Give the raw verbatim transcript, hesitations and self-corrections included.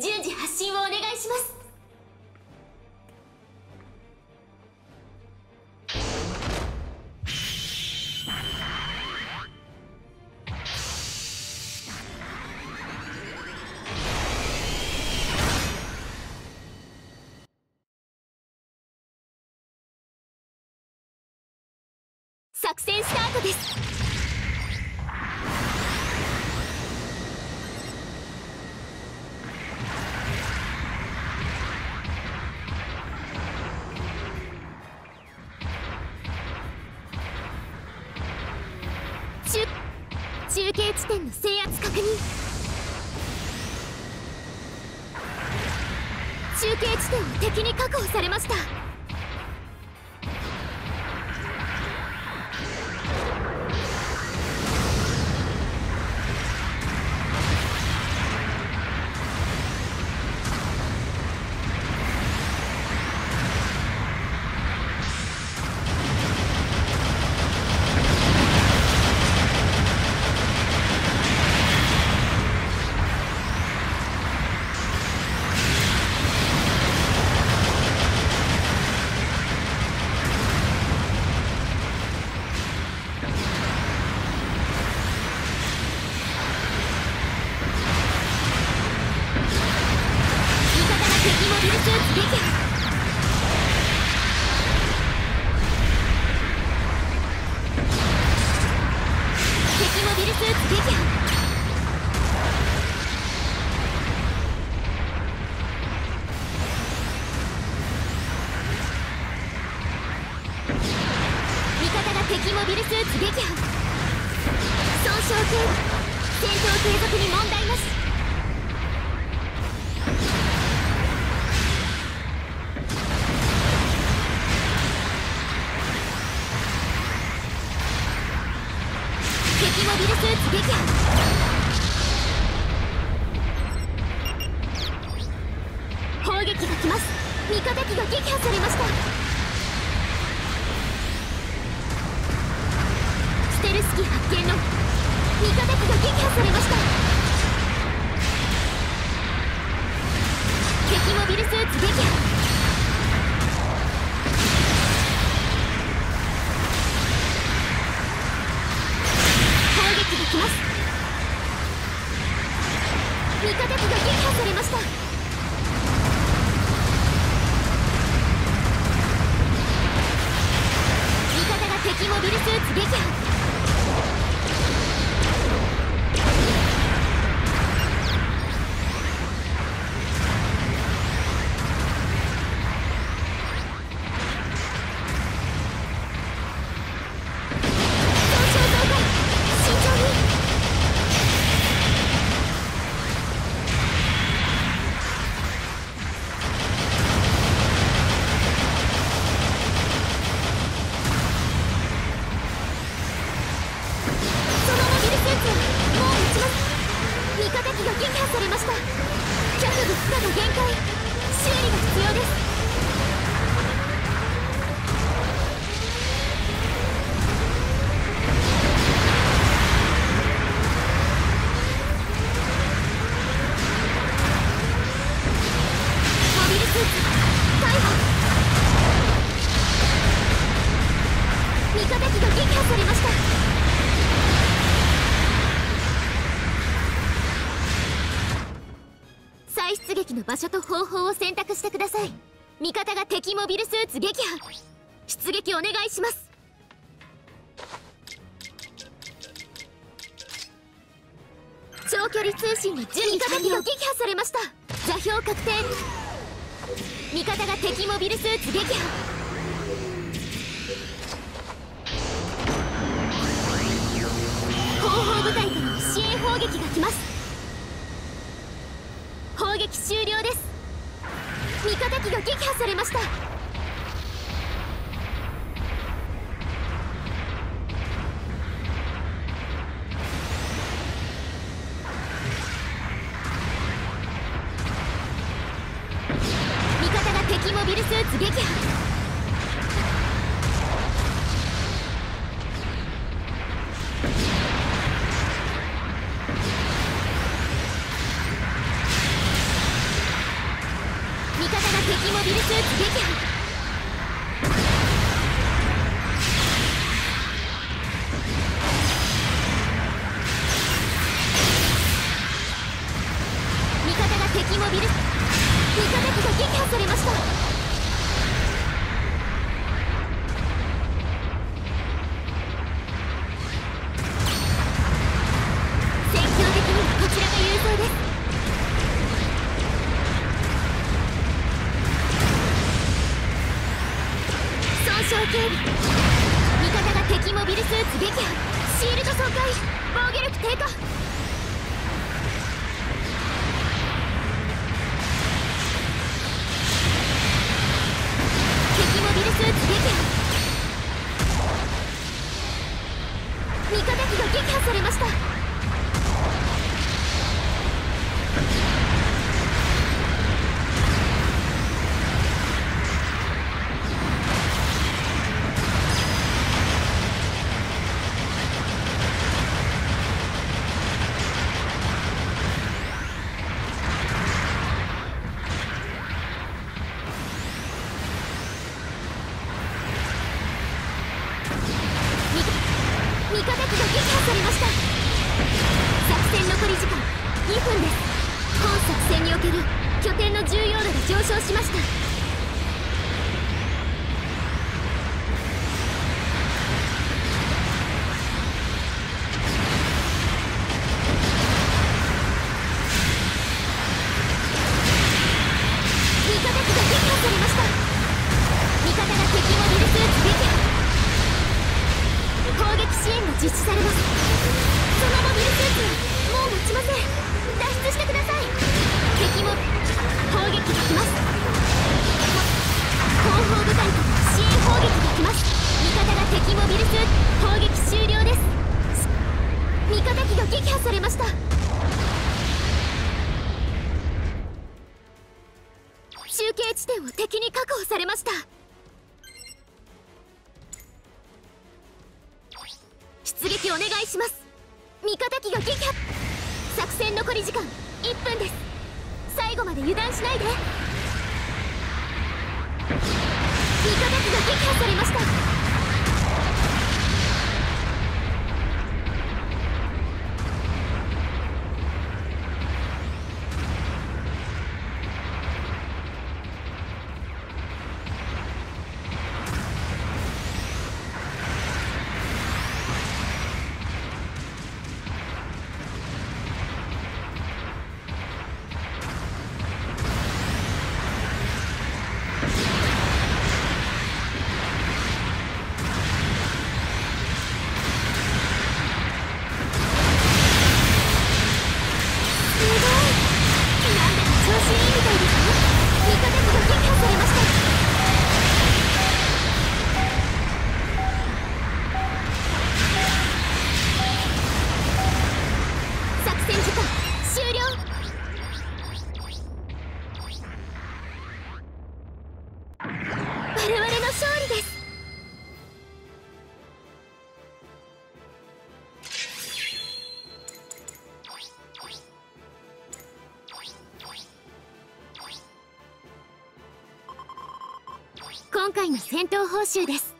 順次発信をお願いします。作戦スタートです。中、中継地点の制圧確認。中継地点は敵に確保されました。場所と方法を選択してください。味方が敵モビルスーツ撃破。出撃お願いします。長距離通信の準備完了。味方が撃破されました。座標確定。味方が敵モビルスーツ撃破。後方部隊から支援砲撃が来ます。攻撃終了です。味方機が撃破されました。味方が敵モビルスーツ撃破。味敵モビルスーツ撃破。味方が敵モビルスーツが撃破されました。味方が敵モビルスーツ撃破。シールド損壊、防御力低下。敵モビルスーツ撃破。味方機が撃破されました。味方機が撃破されました。作戦残り時間にふんです。本作戦における拠点の重要度が上昇しました。味方機が撃破されました。味方が敵モビルスーツ撃破。攻撃支援が実施されます。そのモビルスーツはもう持ちません。脱出してください。敵も攻撃できます。後方部隊から支援攻撃できます。味方が敵モビルスーツ攻撃終了です。味方機が撃破されました。集計地点を敵に確保されました。出撃お願いします。味方機が撃破。作戦残り時間いっぷんです。最後まで油断しないで。味方機が撃破されました。今回の戦闘報酬です。